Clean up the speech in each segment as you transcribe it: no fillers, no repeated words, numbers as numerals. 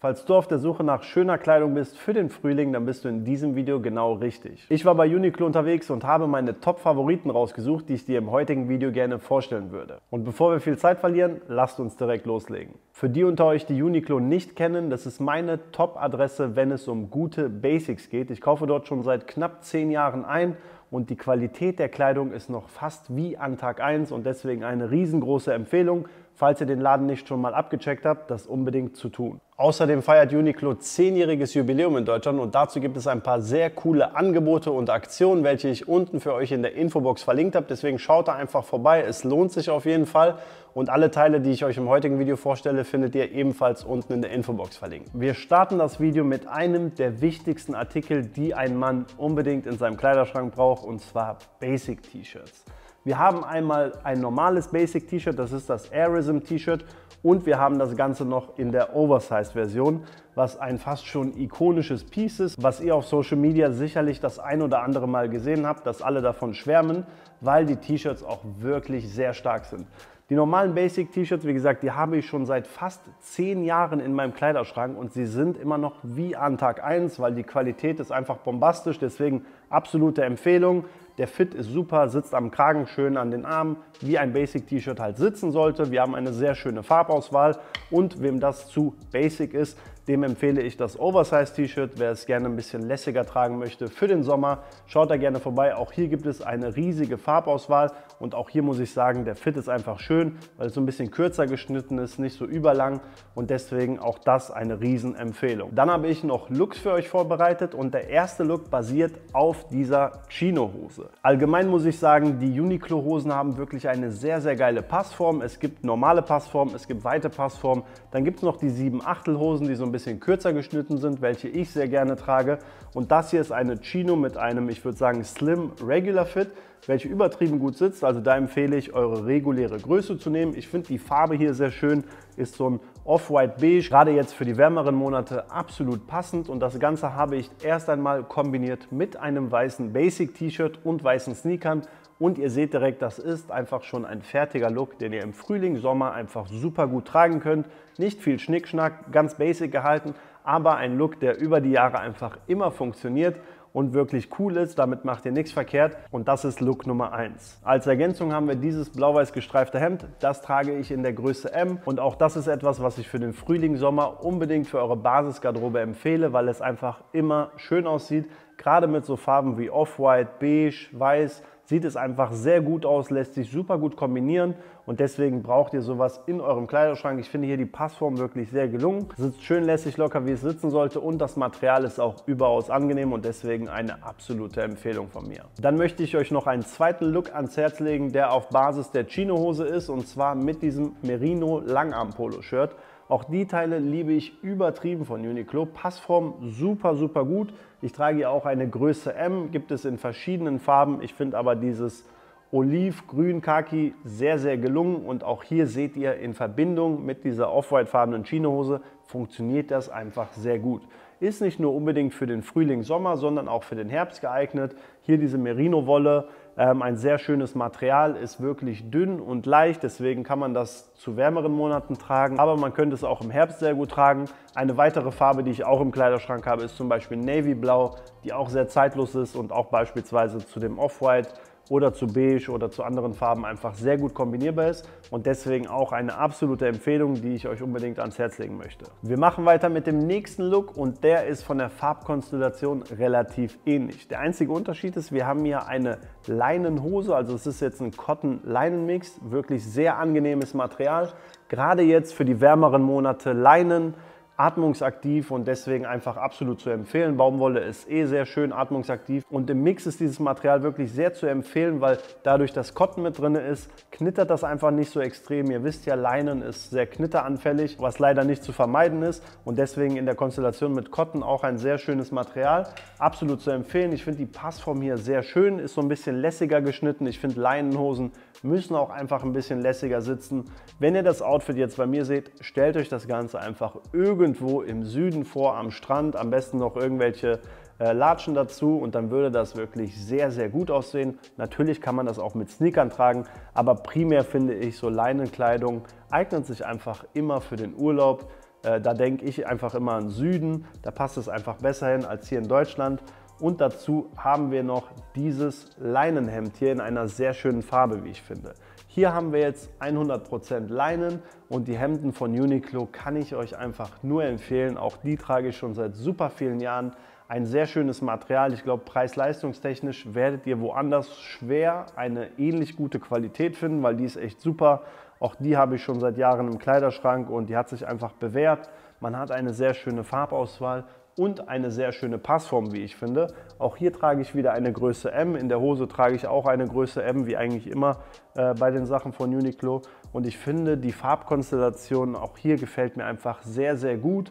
Falls du auf der Suche nach schöner Kleidung bist für den Frühling, dann bist du in diesem Video genau richtig. Ich war bei Uniqlo unterwegs und habe meine Top-Favoriten rausgesucht, die ich dir im heutigen Video gerne vorstellen würde. Und bevor wir viel Zeit verlieren, lasst uns direkt loslegen. Für die unter euch, die Uniqlo nicht kennen, das ist meine Top-Adresse, wenn es um gute Basics geht. Ich kaufe dort schon seit knapp 10 Jahren ein. Und die Qualität der Kleidung ist noch fast wie an Tag 1 und deswegen eine riesengroße Empfehlung, falls ihr den Laden nicht schon mal abgecheckt habt, das unbedingt zu tun. Außerdem feiert Uniqlo 10-jähriges Jubiläum in Deutschland und dazu gibt es ein paar sehr coole Angebote und Aktionen, welche ich unten für euch in der Infobox verlinkt habe. Deswegen schaut da einfach vorbei, es lohnt sich auf jeden Fall. Und alle Teile, die ich euch im heutigen Video vorstelle, findet ihr ebenfalls unten in der Infobox verlinkt. Wir starten das Video mit einem der wichtigsten Artikel, die ein Mann unbedingt in seinem Kleiderschrank braucht, und zwar Basic-T-Shirts. Wir haben einmal ein normales Basic-T-Shirt, das ist das Airism-T-Shirt, und wir haben das Ganze noch in der Oversized-Version, was ein fast schon ikonisches Piece ist, was ihr auf Social Media sicherlich das ein oder andere Mal gesehen habt, dass alle davon schwärmen, weil die T-Shirts auch wirklich sehr stark sind. Die normalen Basic-T-Shirts, wie gesagt, die habe ich schon seit fast 10 Jahren in meinem Kleiderschrank und sie sind immer noch wie an Tag 1, weil die Qualität ist einfach bombastisch, deswegen absolute Empfehlung. Der Fit ist super, sitzt am Kragen schön an den Armen, wie ein Basic-T-Shirt halt sitzen sollte. Wir haben eine sehr schöne Farbauswahl und wem das zu basic ist, dem empfehle ich das Oversize-T-Shirt. Wer es gerne ein bisschen lässiger tragen möchte für den Sommer, schaut da gerne vorbei. Auch hier gibt es eine riesige Farbauswahl und auch hier muss ich sagen, der Fit ist einfach schön, weil es so ein bisschen kürzer geschnitten ist, nicht so überlang und deswegen auch das eine Riesenempfehlung. Dann habe ich noch Looks für euch vorbereitet und der erste Look basiert auf dieser Chino-Hose. Allgemein muss ich sagen, die Uniqlo-Hosen haben wirklich eine sehr, sehr geile Passform. Es gibt normale Passformen, es gibt weite Passformen, dann gibt es noch die 7/8-Hosen, die so ein bisschen kürzer geschnitten sind, welche ich sehr gerne trage. Und das hier ist eine Chino mit einem, ich würde sagen, Slim Regular Fit, welche übertrieben gut sitzt. Also da empfehle ich, eure reguläre Größe zu nehmen. Ich finde die Farbe hier sehr schön, ist so ein Off-White Beige, gerade jetzt für die wärmeren Monate absolut passend. Und das Ganze habe ich erst einmal kombiniert mit einem weißen Basic-T-Shirt und weißen Sneakern. Und ihr seht direkt, das ist einfach schon ein fertiger Look, den ihr im Frühling, Sommer einfach super gut tragen könnt. Nicht viel Schnickschnack, ganz basic gehalten, aber ein Look, der über die Jahre einfach immer funktioniert und wirklich cool ist. Damit macht ihr nichts verkehrt und das ist Look Nummer 1. Als Ergänzung haben wir dieses blau-weiß gestreifte Hemd. Das trage ich in der Größe M und auch das ist etwas, was ich für den Frühling, Sommer unbedingt für eure Basisgarderobe empfehle, weil es einfach immer schön aussieht. Gerade mit so Farben wie Off-White, Beige, Weiß sieht es einfach sehr gut aus, lässt sich super gut kombinieren und deswegen braucht ihr sowas in eurem Kleiderschrank. Ich finde hier die Passform wirklich sehr gelungen, sitzt schön lässig locker, wie es sitzen sollte und das Material ist auch überaus angenehm und deswegen eine absolute Empfehlung von mir. Dann möchte ich euch noch einen zweiten Look ans Herz legen, der auf Basis der Chino-Hose ist und zwar mit diesem Merino Langarm-Polo-Shirt. Auch die Teile liebe ich übertrieben von Uniqlo. Passform super, super gut. Ich trage hier auch eine Größe M, gibt es in verschiedenen Farben. Ich finde aber dieses Oliv-Grün-Khaki sehr, sehr gelungen. Und auch hier seht ihr, in Verbindung mit dieser Off-White-farbenen Chino-Hose funktioniert das einfach sehr gut. Ist nicht nur unbedingt für den Frühling, Sommer, sondern auch für den Herbst geeignet. Hier diese Merino-Wolle. Ein sehr schönes Material, ist wirklich dünn und leicht, deswegen kann man das zu wärmeren Monaten tragen, aber man könnte es auch im Herbst sehr gut tragen. Eine weitere Farbe, die ich auch im Kleiderschrank habe, ist zum Beispiel Navy Blau, die auch sehr zeitlos ist und auch beispielsweise zu dem Off-White oder zu Beige oder zu anderen Farben einfach sehr gut kombinierbar ist und deswegen auch eine absolute Empfehlung, die ich euch unbedingt ans Herz legen möchte. Wir machen weiter mit dem nächsten Look und der ist von der Farbkonstellation relativ ähnlich. Der einzige Unterschied ist, wir haben hier eine Leinenhose, also es ist jetzt ein Cotton-Leinen-Mix, wirklich sehr angenehmes Material, gerade jetzt für die wärmeren Monate Leinen, atmungsaktiv und deswegen einfach absolut zu empfehlen. Baumwolle ist eh sehr schön atmungsaktiv und im Mix ist dieses Material wirklich sehr zu empfehlen, weil dadurch, dass Cotton mit drin ist, knittert das einfach nicht so extrem. Ihr wisst ja, Leinen ist sehr knitteranfällig, was leider nicht zu vermeiden ist und deswegen in der Konstellation mit Cotton auch ein sehr schönes Material. Absolut zu empfehlen. Ich finde die Passform hier sehr schön, ist so ein bisschen lässiger geschnitten. Ich finde, Leinenhosen müssen auch einfach ein bisschen lässiger sitzen. Wenn ihr das Outfit jetzt bei mir seht, stellt euch das Ganze einfach irgendwo im Süden vor, am Strand, am besten noch irgendwelche Latschen dazu und dann würde das wirklich sehr, sehr gut aussehen. Natürlich kann man das auch mit Sneakern tragen, aber primär finde ich, so Leinenkleidung eignet sich einfach immer für den Urlaub. Da denke ich einfach immer an den Süden, da passt es einfach besser hin als hier in Deutschland. Und dazu haben wir noch dieses Leinenhemd hier in einer sehr schönen Farbe, wie ich finde. Hier haben wir jetzt 100% Leinen und die Hemden von Uniqlo kann ich euch einfach nur empfehlen. Auch die trage ich schon seit super vielen Jahren. Ein sehr schönes Material. Ich glaube, preis-leistungstechnisch werdet ihr woanders schwer eine ähnlich gute Qualität finden, weil die ist echt super. Auch die habe ich schon seit Jahren im Kleiderschrank und die hat sich einfach bewährt. Man hat eine sehr schöne Farbauswahl und eine sehr schöne Passform, wie ich finde. Auch hier trage ich wieder eine Größe M. In der Hose trage ich auch eine Größe M, wie eigentlich immer bei den Sachen von Uniqlo. Und ich finde, die Farbkonstellation auch hier gefällt mir einfach sehr, sehr gut.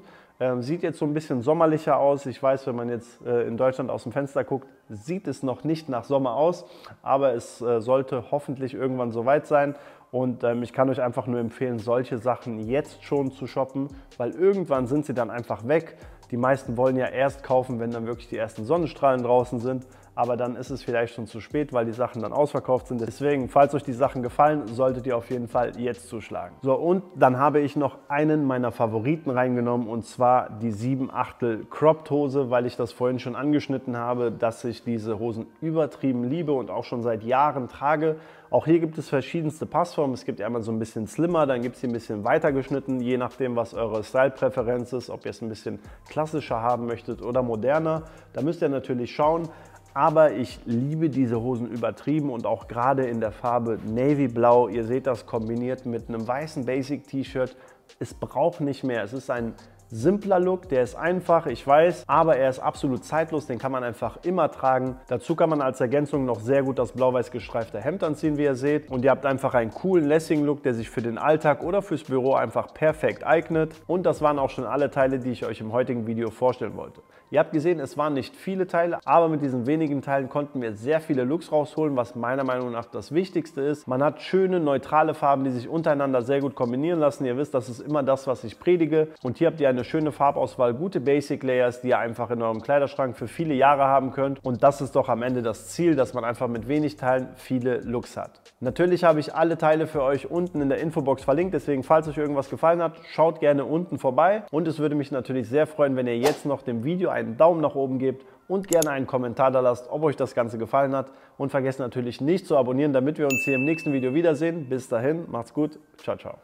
Sieht jetzt so ein bisschen sommerlicher aus. Ich weiß, wenn man jetzt in Deutschland aus dem Fenster guckt, sieht es noch nicht nach Sommer aus. Aber es sollte hoffentlich irgendwann soweit sein. Und ich kann euch einfach nur empfehlen, solche Sachen jetzt schon zu shoppen, weil irgendwann sind sie dann einfach weg. Die meisten wollen ja erst kaufen, wenn dann wirklich die ersten Sonnenstrahlen draußen sind. Aber dann ist es vielleicht schon zu spät, weil die Sachen dann ausverkauft sind. Deswegen, falls euch die Sachen gefallen, solltet ihr auf jeden Fall jetzt zuschlagen. So, und dann habe ich noch einen meiner Favoriten reingenommen, und zwar die 7/8 Cropped Hose, weil ich das vorhin schon angeschnitten habe, dass ich diese Hosen übertrieben liebe und auch schon seit Jahren trage. Auch hier gibt es verschiedenste Passformen. Es gibt einmal so ein bisschen slimmer, dann gibt es die ein bisschen weiter geschnitten, je nachdem, was eure Style-Präferenz ist, ob ihr es ein bisschen klassischer haben möchtet oder moderner. Da müsst ihr natürlich schauen. Aber ich liebe diese Hosen übertrieben und auch gerade in der Farbe Navy Blau. Ihr seht das kombiniert mit einem weißen Basic-T-Shirt. Es braucht nicht mehr. Es ist ein simpler Look, der ist einfach, ich weiß, aber er ist absolut zeitlos, den kann man einfach immer tragen. Dazu kann man als Ergänzung noch sehr gut das blau-weiß gestreifte Hemd anziehen, wie ihr seht. Und ihr habt einfach einen coolen, lässigen Look, der sich für den Alltag oder fürs Büro einfach perfekt eignet. Und das waren auch schon alle Teile, die ich euch im heutigen Video vorstellen wollte. Ihr habt gesehen, es waren nicht viele Teile, aber mit diesen wenigen Teilen konnten wir sehr viele Looks rausholen, was meiner Meinung nach das Wichtigste ist. Man hat schöne, neutrale Farben, die sich untereinander sehr gut kombinieren lassen. Ihr wisst, das ist immer das, was ich predige. Und hier habt ihr eine schöne Farbauswahl, gute Basic Layers, die ihr einfach in eurem Kleiderschrank für viele Jahre haben könnt. Und das ist doch am Ende das Ziel, dass man einfach mit wenig Teilen viele Looks hat. Natürlich habe ich alle Teile für euch unten in der Infobox verlinkt, deswegen, falls euch irgendwas gefallen hat, schaut gerne unten vorbei. Und es würde mich natürlich sehr freuen, wenn ihr jetzt noch dem Video einen Daumen nach oben gebt und gerne einen Kommentar da lasst, ob euch das Ganze gefallen hat. Und vergesst natürlich nicht zu abonnieren, damit wir uns hier im nächsten Video wiedersehen. Bis dahin, macht's gut, ciao, ciao.